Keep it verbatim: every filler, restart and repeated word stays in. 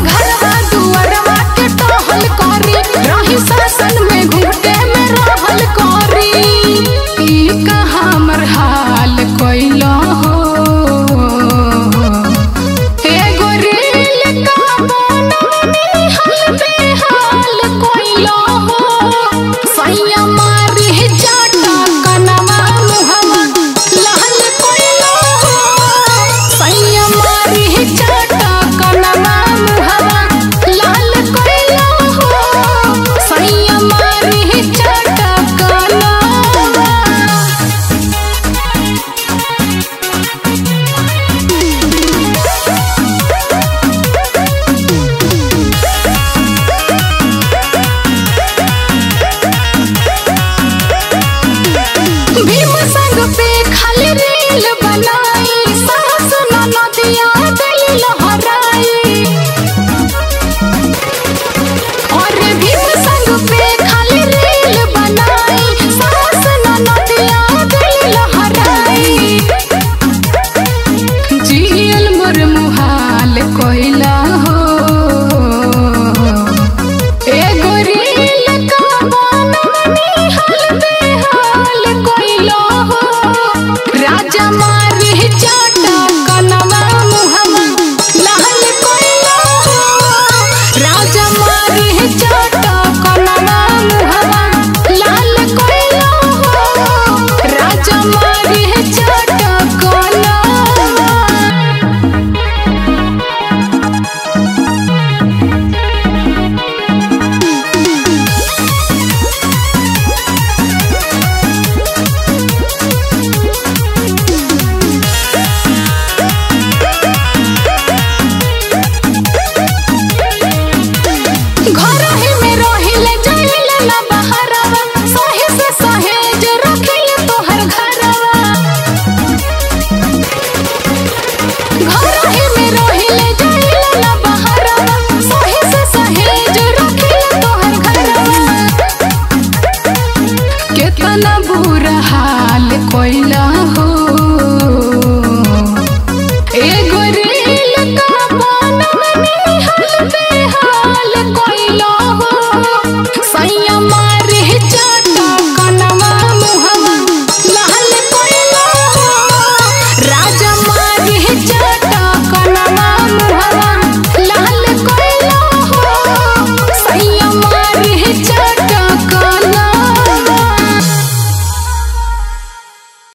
घर